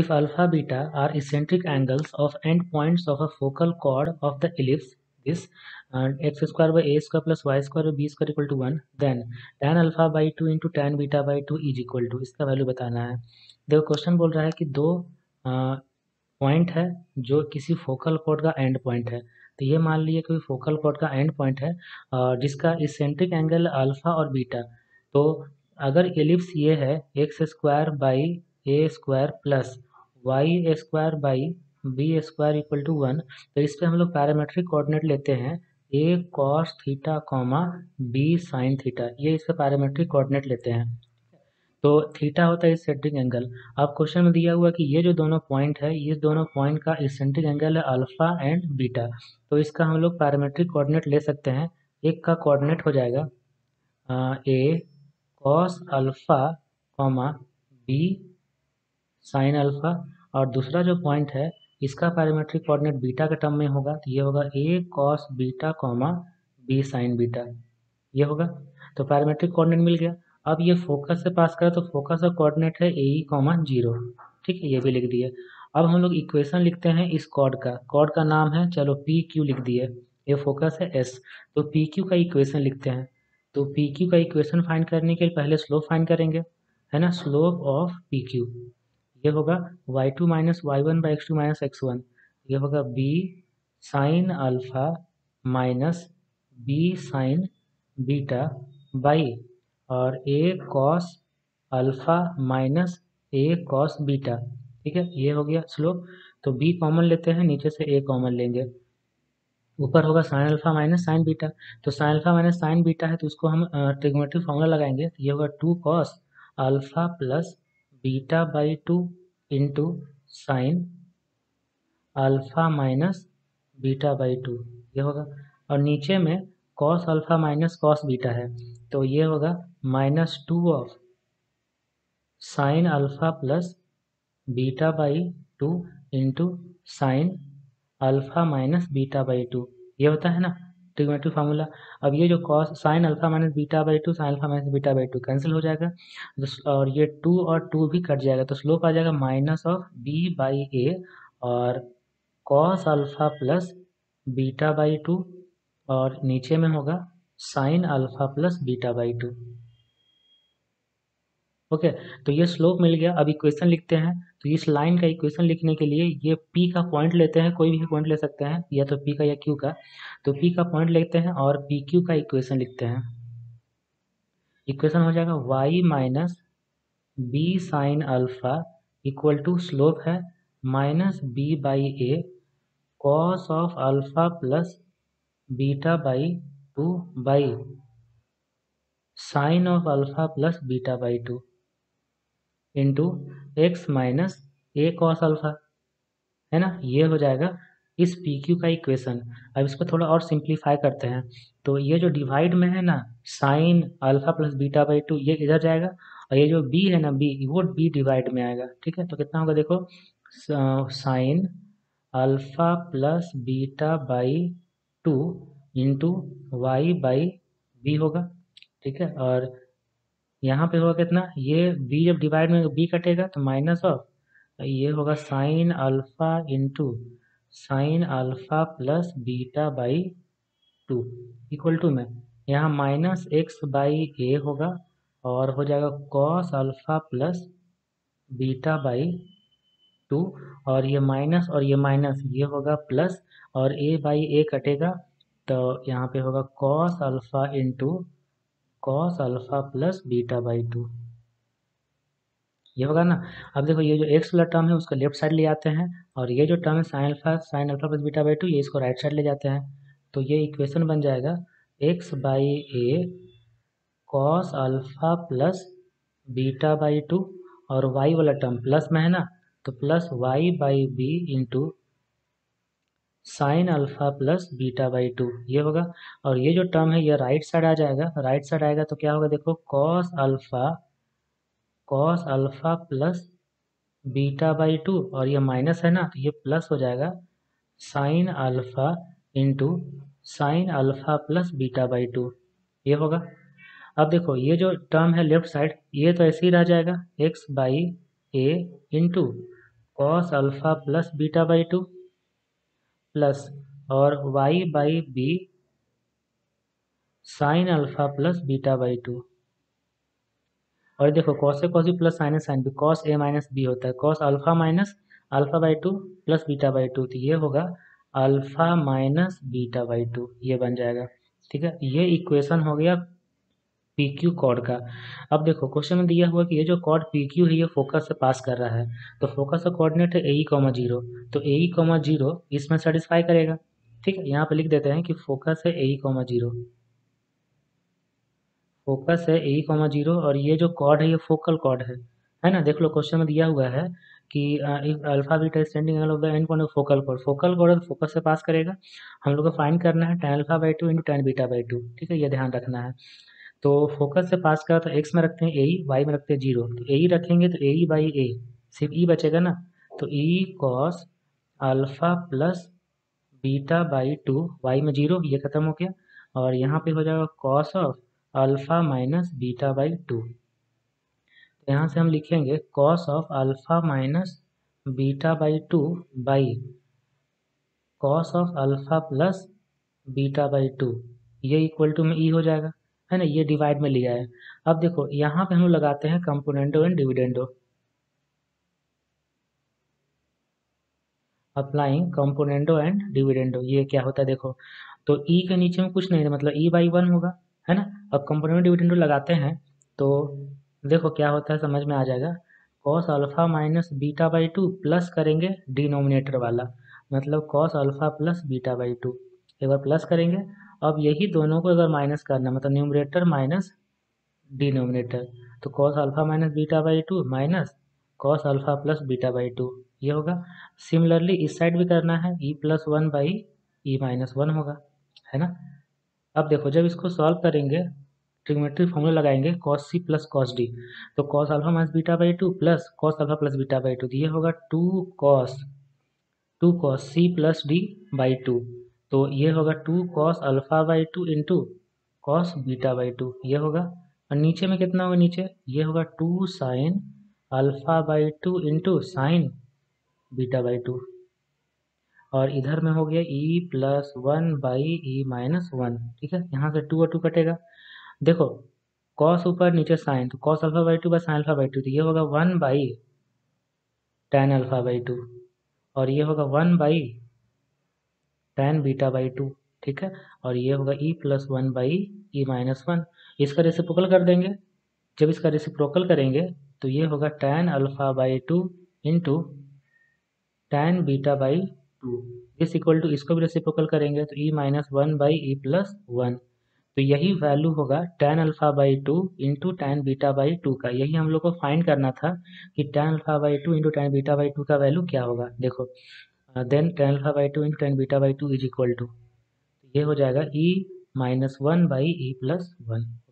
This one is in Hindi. If alpha beta are eccentric angles of end points of a focal chord of the ellipse, this x square by a square plus y square by b square equal to 1, then tan alpha by 2 into tan beta by 2 is equal to, इसका वैल्यू बताना है। देखो क्वेश्चन बोल रहा है कि दो पॉइंट है जो किसी फोकल कॉर्ड का एंड पॉइंट है, तो ये मान लीजिए कि फोकल कॉर्ड का एंड पॉइंट है और जिसका इसेंट्रिक एंगल अल्फा और बीटा। तो अगर एलिप्स ये है x square by a square plus y square by b square equal to 1, तो इस पर हम लोग पैरामेट्रिक कोऑर्डिनेट लेते हैं a cos theta comma b sine theta, ये इस पर पैरामेट्रिक कोऑर्डिनेट लेते हैं। तो थीटा होता है इसेंट्रिक एंगल। अब क्वेश्चन में दिया हुआ कि ये जो दोनों पॉइंट है, ये दोनों पॉइंट का इसेंट्रिक एंगल है अल्फा एंड बीटा, तो इसका हम लोग पैरामेट्रिक कोऑर्डिनेट ले सकते हैं। एक का कोऑर्डिनेट हो जाएगा a cos alpha comma b sine alpha, और दूसरा जो पॉइंट है इसका पैरामेट्रिक कोऑर्डिनेट बीटा के टर्म में होगा, तो ये होगा a cos beta comma b sine beta, ये होगा। तो पैरामेट्रिक कोऑर्डिनेट मिल गया। अब ये फोकस से पास करा, तो फोकस का कोऑर्डिनेट है ए कॉमा 0, ठीक है, ये भी लिख दिए। अब हम लोग इक्वेशन लिखते हैं इस कॉर्ड का नाम है, चलो पी क्यू लिख दिए, ये फोकस है एस, तो पी क्यू का इक्वेशन लिखते हैं। तो पी क्यू का इक्वेशन फाइंड करने के लिए पहले स्लोप फाइंड करेंगे, है ना, स्लोप ऑफ पी क्यू, ये होगा y2 minus y1 by x2 minus x1, ये होगा b sine alpha minus b sine beta by और a cos alpha minus a cos beta, ठीक है, ये हो गया स्लोप। तो b कॉमन लेते हैं, नीचे से a कॉमन लेंगे, ऊपर होगा sine alpha minus sine beta, तो sine alpha minus sine beta है तो उसको हम ट्रिग्नोमेट्रिक फार्मूला लगाएंगे, तो ये होगा 2 cos alpha plus beta by 2 into sine alpha minus beta by 2, ये होगा। और नीचे में cos alpha minus cos beta है, तो ये होगा minus 2 of sine alpha plus beta by 2 into sine alpha minus beta by 2, ये होता है ना ट्रिग्नोमेट्रिक फार्मूला। अब ये जो cos sine alpha minus beta by 2 sine alpha minus beta by 2 cancel हो जाएगा, और ये 2 और 2 भी कट जाएगा, तो स्लोप आ जाएगा minus of b by a और cos alpha plus beta by 2 और नीचे में होगा sine alpha plus beta by 2, okay. तो ये स्लोप मिल गया। अब इक्वेशन लिखते हैं, तो इस लाइन का इक्वेशन लिखने के लिए ये P का पॉइंट लेते हैं, कोई भी पॉइंट ले सकते हैं, या तो P का या Q का, तो P का पॉइंट लेते हैं और PQ का इक्वेशन लिखते हैं। इक्वेशन हो जाएगा y minus b sine alpha equal to slope है minus b by a cos of alpha plus beta by 2 by sine of alpha plus beta by 2 into x minus a cos alpha, है ना, ये हो जाएगा इस पी क्यू का इक्वेशन। अब इसको थोड़ा और सिंप्लीफाई करते हैं, तो ये जो डिवाइड में है ना sine alpha plus beta by 2 ये इधर जाएगा, और ये जो बी है ना बी वो बी डिवाइड में आएगा, ठीक है। तो कितना होगा देखो, sine alpha plus beta by 2 into y by b होगा, ठीक है, और यहाँ पे होगा कितना, ये b जब डिवाइड में b कटेगा तो माइनस ऑफ ये होगा sine alpha into sine alpha plus beta by 2 equal to में यहाँ माइनस एक्स बाई ए होगा और हो जाएगा cos alpha plus beta by 2 और ये माइनस ये होगा प्लस और a बाई ए कटेगा, तो यहाँ पे होगा cos alpha into cos alpha plus beta by 2, ये होगा ना। अब देखो ये जो एक्स वाला टर्म है उसको लेफ्ट साइड ले जाते हैं, और ये जो टर्म है sine alpha plus beta by 2 ये इसको राइट साइड ले जाते हैं, तो ये इक्वेशन बन जाएगा x by a cos alpha plus beta by 2 और वाई वाला टर्म प्लस में है ना, तो plus y by b into sine alpha plus beta by 2, ये होगा। और ये जो टर्म है ये राइट साइड आ जाएगा, राइट साइड आएगा तो क्या होगा देखो, cos alpha plus beta by 2 और ये माइनस है ना, तो ये प्लस हो जाएगा sine alpha into sine alpha plus beta by 2, ये होगा। अब देखो ये जो टर्म है लेफ्ट साइड ये तो ऐसे ही रह जाएगा x by a into cos alpha plus beta by two plus और y by b sine alpha plus beta by two. और देखो cos a cos b plus sine a sine b, cos a minus b होता है cos alpha minus alpha by two plus beta by two, तो ये होगा alpha minus beta by two, ये बन जाएगा। ठीक है, ये इक्वेशन हो गया पी क्यू कॉर्ड का। अब देखो क्वेश्चन में दिया हुआ कि ये जो कॉर्ड पी क्यू है ये फोकस से पास कर रहा है, तो फोकस का कोऑर्डिनेट है ए कॉमा जीरो, तो ए कॉमा जीरो इसमें सेटिस्फाई करेगा। ठीक है, यहाँ पे लिख देते हैं कि फोकस है ए कॉमा जीरो, फोकस है ए कॉमा जीरो और ये जो कॉर्ड है ये फोकल कॉर्ड है ना। देख लो क्वेश्चन में दिया हुआ है कि alpha beta standing angle of the end point of focal chord, focal chord focus से पास करेगा, हम लोग को फाइंड करना है tan alpha by two into tan beta by two. ठीक है, ये ध्यान रखना है। तो फोकस से पास करा तो x में रखते हैं a, y में रखते हैं जीरो, तो a रखेंगे तो a बाई a, सिर्फ e बचेगा ना, तो e cos alpha plus beta by two, y में जीरो, ये खत्म हो गया, और यहाँ पे हो जाएगा cos of alpha minus beta by two. यहाँ से हम लिखेंगे cos of alpha minus beta by two by cos of alpha plus beta by two, ये इक्वल टू में ई हो जाएगा, है ना, ये डिवाइड में लिया है। अब देखो यहाँ पे हम लगाते हैं componendo and dividendo, applying componendo and dividendo, ये क्या होता है देखो, तो ई के नीचे में कुछ नहीं है, मतलब ई बाई वन होगा, है ना। अब कंपोनेंडो डिविडेंडो लगाते हैं तो देखो क्या होता है, समझ में आ जाएगा, cos alpha minus beta by two plus करेंगे डिनोमिनेटर वाला, मतलब cos alpha plus beta by two, एक बार प्लस करेंगे। अब यही दोनों को अगर माइनस करना, मतलब न्यूमरेटर माइनस डिनोमिनेटर, तो cos alpha minus beta by two minus cos alpha plus beta by two, ये होगा। सिमिलरली इस साइड भी करना है, e plus one by e minus one होगा, है ना। अब देखो जब इसको सॉल्व करेंगे ट्रिग्नोमेट्री फॉर्मूला लगाएंगे कॉस सी प्लस कॉस डी, तो cos alpha minus beta by two plus cos alpha plus beta by two, ये होगा two cos C plus D by two, तो ये होगा two cos alpha by two into cos beta by two, ये होगा। और नीचे में कितना होगा, नीचे ये होगा two sine alpha by two into sine beta by two, और इधर में हो गया e plus one by e minus one. ठीक है, यहाँ से टू और टू कटेगा, देखो कॉस ऊपर नीचे साइन, तो cos alpha by two by sine alpha by two, तो ये होगा one by tan alpha by two, और ये होगा one by tan beta by two. ठीक है, और ये होगा e plus one by e minus one, इसका रेसिप्रोकल कर देंगे। जब इसका रेसिप्रोकल करेंगे तो ये होगा tan alpha by two into tan beta by two, इस इक्वल टू, इसको भी रेसिप्रोकल करेंगे तो e minus one by e plus one, तो यही वैल्यू होगा tan alpha by two into tan beta by two का। यही हम लोग को फाइंड करना था कि tan alpha by two into tan beta by two का वैल्यू क्या होगा। देखो then tan alpha by two into tan beta by two is equal to, ये हो जाएगा e minus one by e plus one.